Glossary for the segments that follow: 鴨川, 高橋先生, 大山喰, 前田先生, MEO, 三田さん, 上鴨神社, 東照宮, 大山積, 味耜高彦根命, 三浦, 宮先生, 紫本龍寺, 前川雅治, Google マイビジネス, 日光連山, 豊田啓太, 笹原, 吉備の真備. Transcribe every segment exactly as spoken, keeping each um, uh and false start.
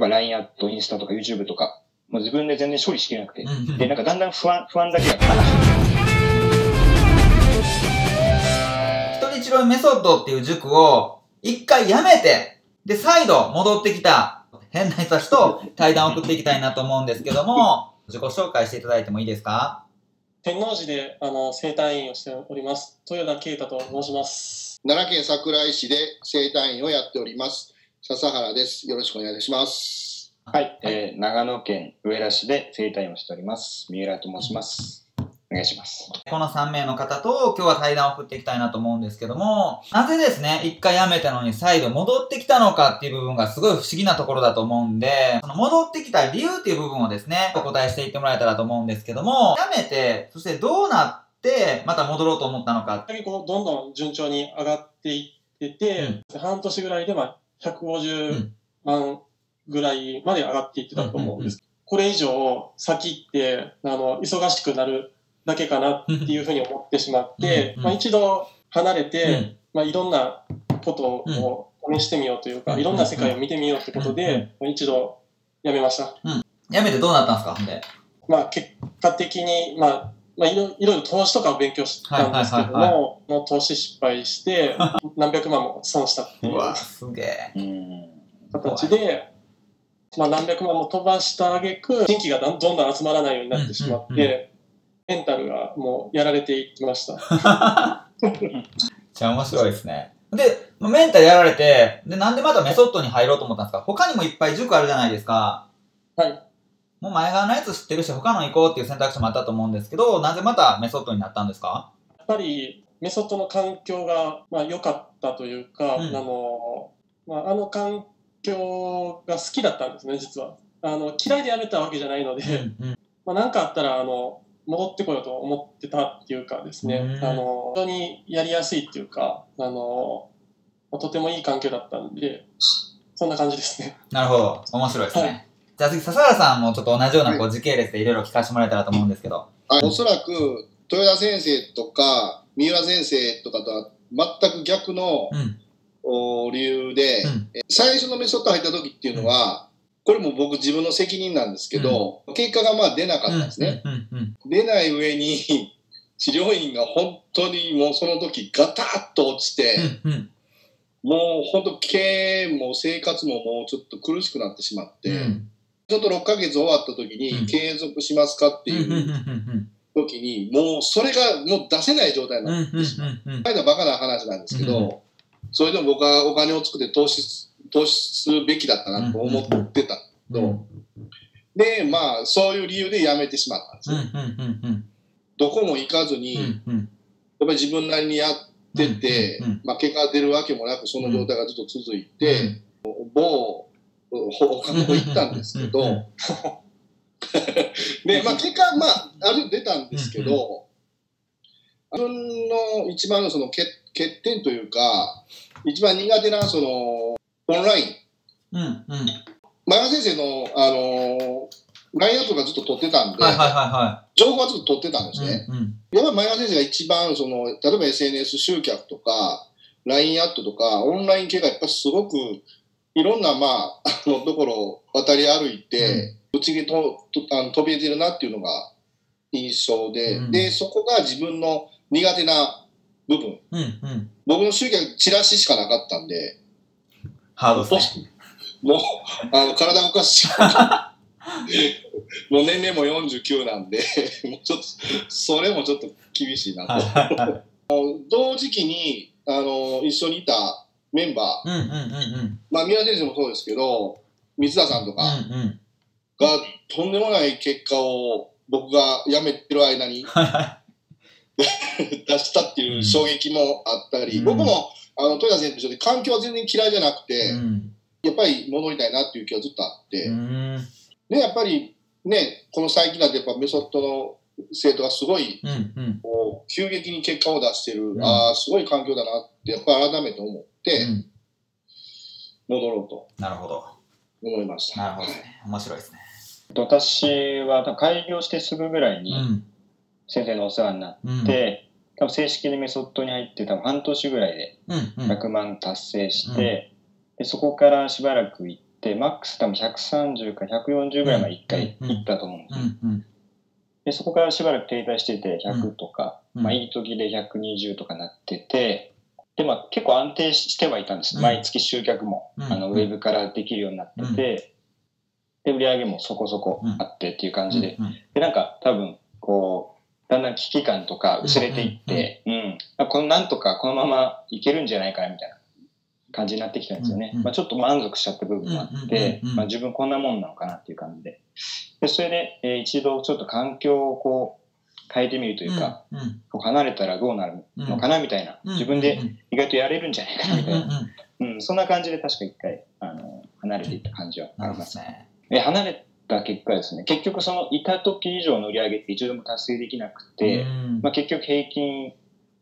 ぱ ライン アット、インスタとか YouTube とか、もう自分で全然処理しきれなくて、で、なんかだんだん不安、不安だけが。一人一郎メソッドっていう塾を、一回やめて、で、再度戻ってきた変な人たちと対談を送っていきたいなと思うんですけども、自己紹介していただいてもいいですか？天王寺で、あの、整体院をしております。豊田啓太と申します。奈良県桜井市で整体院をやっております。笹原です。よろしくお願いします。はい、えー、長野県上田市で整体をしております三浦と申します。お願いします。このさん名の方と今日は対談を送っていきたいなと思うんですけども、なぜですね一回やめたのに再度戻ってきたのかっていう部分がすごい不思議なところだと思うんで、その戻ってきた理由っていう部分をですねお答えしていってもらえたらと思うんですけども、やめてそしてどうなってまた戻ろうと思ったのか。結構どんどん順調に上がっていってて、うん、半年ぐらいでまあひゃくごじゅうまん、うんぐらいまで上がっていってたと思うんです。これ以上先って、あの、忙しくなるだけかなっていうふうに思ってしまって、まあ一度離れて、まあいろんなことを試してみようというか、いろんな世界を見てみようってことで、まあ、一度辞めました。うん。辞めてどうなったんですか、ほんで。まあ結果的に、まあ、まあいろいろ投資とかを勉強したんですけども、もう投資失敗して、何百万も損したっていう。うわ、すげえ。形で、まあ何百万も飛ばした挙句、新規がどんどん集まらないようになってしまって、メンタルがもうやられていきました。じゃあ面白いですね。で、メンタルやられて、で、なんでまたメソッドに入ろうと思ったんですか？他にもいっぱい塾あるじゃないですか。はい。もう前側のやつ知ってるし、他の行こうっていう選択肢もあったと思うんですけど、なぜまたメソッドになったんですか？やっぱり、メソッドの環境が、まあ良かったというか、うん、あの、まああの環境、勉強が好きだったんですね、実は。あの嫌いでやめたわけじゃないので、何、うんまあ、かあったらあの戻ってこようと思ってたっていうかですね、あの非常にやりやすいっていうか、あのとてもいい環境だったんで、そんな感じですね。なるほど、面白いですね。はい、じゃあ次、笹原さんもちょっと同じようなこう時系列でいろいろ聞かせてもらえたらと思うんですけど。はい、おそらく豊田先生とか三浦先生とかとは全く逆の、うん、理由で、うん、最初のメソッド入った時っていうのは、これも僕自分の責任なんですけど、うん、結果がまあ出なかったんですね。出ない上に治療院が本当にもうその時ガタッと落ちて、うんうん、もう本当経営も生活ももうちょっと苦しくなってしまって、うん、ちょっとろっかげつ終わった時に継続しますかっていう時に、もうそれがもう出せない状態になってしまう。バカな話なんですけど、うん、それでも僕はお金を作って投資、投資するべきだったなと思ってたと。で、まあ、そういう理由で辞めてしまったんですね。どこも行かずに、やっぱり自分なりにやってて、まあ、結果が出るわけもなく、その状態がずっと続いて、某、他の方行ったんですけど、で、まあ、結果、まあ、ある程度出たんですけど、自分の一番のその欠点というか、一番苦手なそのオンライン、うんうん、前田先生の、あのー、ラインアウトがずっと取ってたんで、情報はずっと取ってたんですね。うんうん、やっぱり前田先生が一番その、例えば エスエヌエス 集客とか、ライン アットとか、オンライン系がやっぱりすごくいろんな、まあ、あのところを渡り歩いて、ぶっちぎりとあの飛び出てるなっていうのが印象で、うん、でそこが自分の苦手な部分。うんうん、僕の集客、チラシしかなかったんで。ハードですね。もう、あの、体おかしい。もう年齢もよんじゅうきゅうなんで、もうちょっと、それもちょっと厳しいなと。同時期に、あの、一緒にいたメンバー。まあ、宮先生もそうですけど、三田さんとかが、うんうん、とんでもない結果を僕が辞めてる間に、出したっていう衝撃もあったり、うん、僕もあの豊田選手で環境は全然嫌いじゃなくて、うん、やっぱり戻りたいなっていう気はずっとあって、うん、でやっぱりねこの最近だとやっぱメソッドの生徒がすごい、うんうん、こう急激に結果を出してる、うん、ああすごい環境だなってやっぱ改めて思って、うん、戻ろうと思いました。なるほどね、面白いですね。私は開業してすぐぐらいに、うん、先生のお世話になって、うん、多分正式にメソッドに入って多分半年ぐらいでひゃくまん達成して、うんうん、でそこからしばらく行っってマックス多分ひゃくさんじゅうからひゃくよんじゅうぐらいまでいっかい行ったと思うんですよ、うんうんうん、でそこからしばらく停滞しててひゃくとか、うんうん、まあ、いい時でひゃくにじゅうとかなってて、で、まあ、結構安定してはいたんです、うん、毎月集客も、うんうん、あのウェブからできるようになってて、うん、で売上もそこそこあってっていう感じで、うんうん、でなんか多分こうだんだん危機感とか薄れていって、うんうんうんうん、このなんとかこのままいけるんじゃないかみたいな感じになってきたんですよね、うんうん、まあ、ちょっと満足しちゃった部分もあって、うんうんうん、まあ、自分こんなもんなのかなっていう感じで、でそれで、えー、一度ちょっと環境をこう変えてみるというか、うんうん、こう離れたらどうなるのかなみたいな、うんうん、自分で意外とやれるんじゃないかなみたいな、うんうんうん、そんな感じで確か一回あの離れていった感じはありますね。で離れた結果ですね、結局そのいた時以上の売り上げって一度も達成できなくて、うん、まあ、結局平均、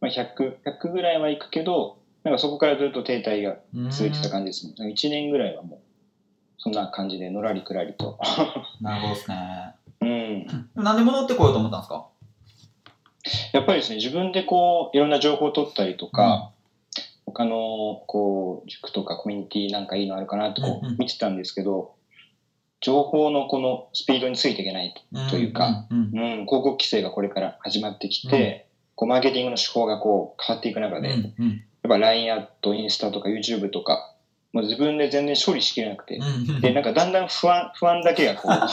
まあ、ひゃく、ひゃくぐらいはいくけど、なんかそこからずっと停滞が続いてた感じですね。うん、いちねんぐらいはもうそんな感じでのらりくらりと。なるほどですね。うん。なんで戻ってこようと思ったんですか？やっぱりですね、自分でこういろんな情報を取ったりとか、うん、他のこう塾とかコミュニティなんかいいのあるかなってこう見てたんですけど、うんうん、情報のこのスピードについていけないというか、うんうんうんうん、広告規制がこれから始まってきて、うん、こうマーケティングの手法がこう変わっていく中で、うんうんやっぱ ライン アット、インスタとか YouTube とか、もう自分で全然処理しきれなくて、でなんかだんだん不安、不安だけがこうあっ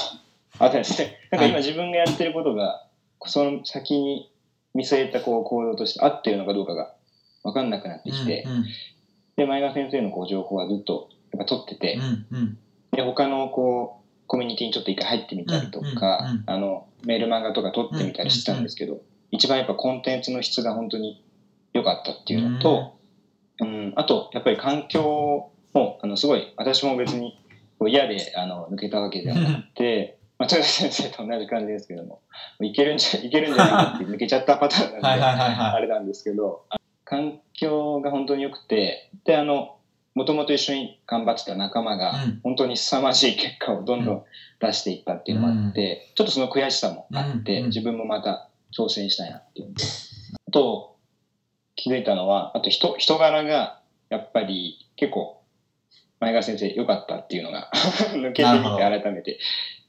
たんですね。なんか今自分がやってることがその先に見据えたこう行動として合ってるのかどうかが分かんなくなってきて、うんうん、で前川先生のこう情報はずっとやっぱ取ってて、うんうん、で他のこうコミュニティにちょっと一回入ってみたりとか、うんうん、あのメール漫画とか取ってみたりしてたんですけど、うんうん、一番やっぱコンテンツの質が本当に良かったっていうのと、うんうん、あとやっぱり環境もあのすごい私も別に嫌であの抜けたわけではなくて、まあ、高橋先生と同じ感じですけどもいけるんじゃ、いけるんじゃないかって抜けちゃったパターンなんではいはいはい、はい、あれなんですけど環境が本当に良くてであのもともと一緒に頑張ってた仲間が本当に凄まじい結果をどんどん出していったっていうのもあって、うん、ちょっとその悔しさもあって、うん、自分もまた挑戦したいなっていうのと気づいたのはあと 人, 人柄がやっぱり結構前川先生良かったっていうのが抜けてみて改めて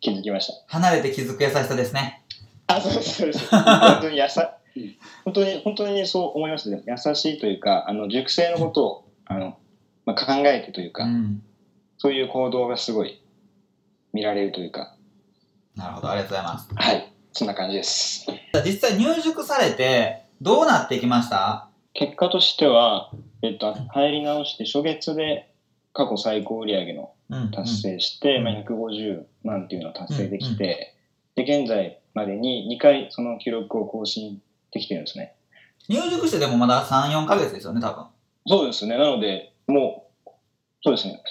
気づきました。離れて気づく優しさですね。あ、そうですそうです本当にやさ本当に本当にそう思いますね。優しいというかあの熟成のことをあの、まあ、考えてというか、うん、そういう行動がすごい見られるというか。なるほど、ありがとうございます。はい、そんな感じです。実際入塾されてどうなってきました？結果としては、えっと、入り直して初月で過去最高売上の達成して、うんうん、まあ、ひゃくごじゅうまんっていうのを達成できて、うんうん、で現在までににかいその記録を更新できてるんですね。入塾してでもまださん、よんかげつですよね、多分。そうですね。なのでもうそうですね、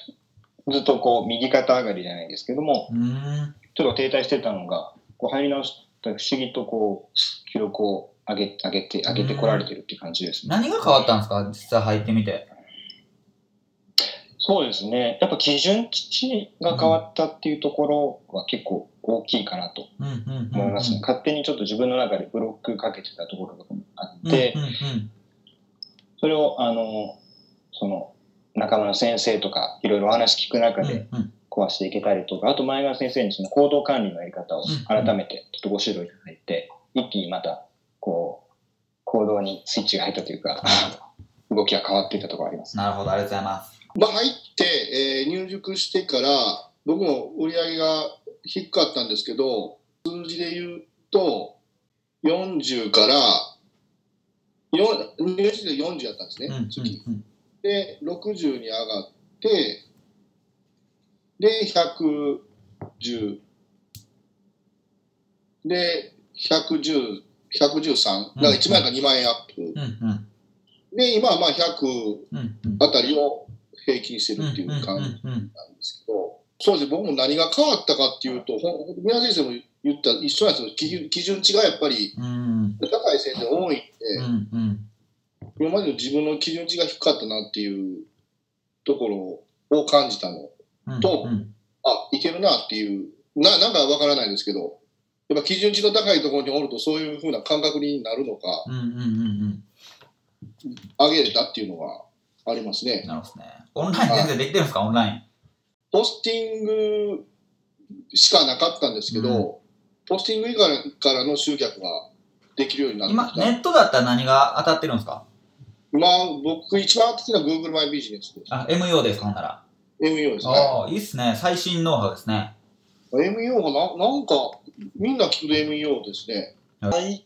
ずっとこう右肩上がりじゃないですけども、うーん、ちょっと停滞してたのがこう入り直した不思議とこう記録を上げ、上げて、上げてこられてるって感じですね。何が変わったんですか、実際入ってみて。そうですね。やっぱ基準値が変わったっていうところは結構大きいかなと思いますね。勝手にちょっと自分の中でブロックかけてたところとかもあって、うんうんうん、それをあのその仲間の先生とかいろいろお話聞く中で壊していけたりとか、あと前川先生にその行動管理のやり方を改めてちょっとご指導いただいて、一気にまたこう行動にスイッチが入ったというか動きが変わっていたところあります。なるほど、ありがとうございます。まあ、入って、えー、入塾してから僕も売り上げが低かったんですけど、数字で言うとよんじゅうから入塾でよんじゅうだったんですね、うんうんうん、でろくじゅうに上がってでひゃくじゅうでひゃくじゅう、ひゃくじゅうさん、なんかいちまん円かにまん円アップ、うんうん、で今はまあひゃくあたりを平均してるっていう感じなんですけど、そうですね、僕も何が変わったかっていうと、宮先生も言った一緒なんですけど、基準値がやっぱり高い先生多いんで、うんうん、今までの自分の基準値が低かったなっていうところを感じたのと、うんうん、あ、いけるなっていう な, なんかわからないですけど、やっぱ基準値の高いところにおるとそういうふうな感覚になるのか、うんうんうんうん、上げれたっていうのがありますね。なるほどね。オンライン全然できてるんですか？オンライン。ポスティングしかなかったんですけど、うん、ポスティング以外からの集客ができるようになってきた。今ネットだったら何が当たってるんですか？まあ、僕一番当たってるのは Google マイビジネスです。あ、エムイーオー ですか？なら エムイーオー ですね。ああ、いいっすね。最新ノウハウですね。エムイーオー が な, なんかみんな聞く エムイーオー ですね。入っ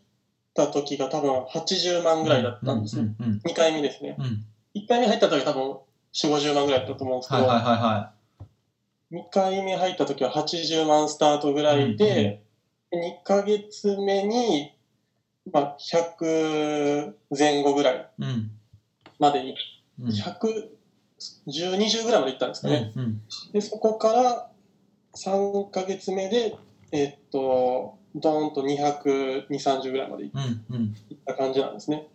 た時が多分はちじゅうまんぐらいだったんですね。にかいめですね。うん、いっかいめ入った時は多分よんじゅう、ごじゅうまんぐらいだったと思うんですけど、はいはいはいはい、にかいめ入った時ははちじゅうまんスタートぐらいで、うんうん、にかげつめに、まあ、ひゃくぜんごぐらいまでに、うん、ひゃくじゅう、にじゅうぐらいまでいったんですかね、うんうん、でそこからさんかげつめで、えー、っとドーンとにひゃく、にひゃくさんじゅうぐらいまでいった感じなんですね。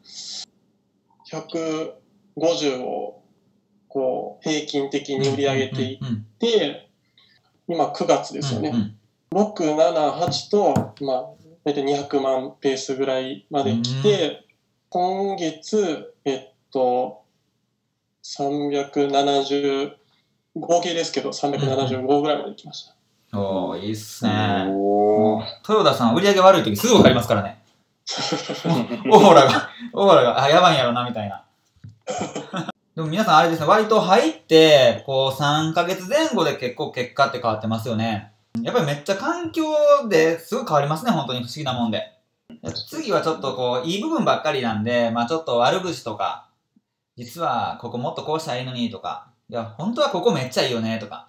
ひゃくごじゅうをこう平均的に売り上げていって、今くがつですよね。ろく、なな、はちと、まあ、大体にひゃくまんペースぐらいまで来て、今月、えっと、さんびゃくななじゅう、合計ですけど、さんびゃくななじゅうごぐらいまで来ました。おお、いいっすね。豊田さん、売り上げ悪いときすぐ分かりますからね。オーラが、オーラが、あ、やばいんやろな、みたいな。でも皆さんあれですね、割と入って、こうさんかげつぜん後で結構結果って変わってますよね。やっぱりめっちゃ環境ですごい変わりますね、本当に不思議なもんで。次はちょっとこう、いい部分ばっかりなんで、まあちょっと悪口とか、実はここもっとこうしたらいいのにとか、いや、本当はここめっちゃいいよねとか、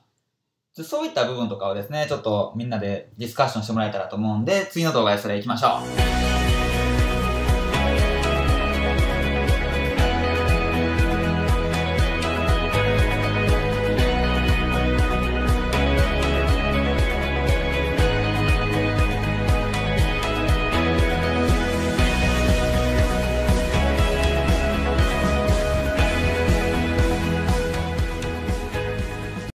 そういった部分とかをですね、ちょっとみんなでディスカッションしてもらえたらと思うんで、次の動画でそれ行きましょう。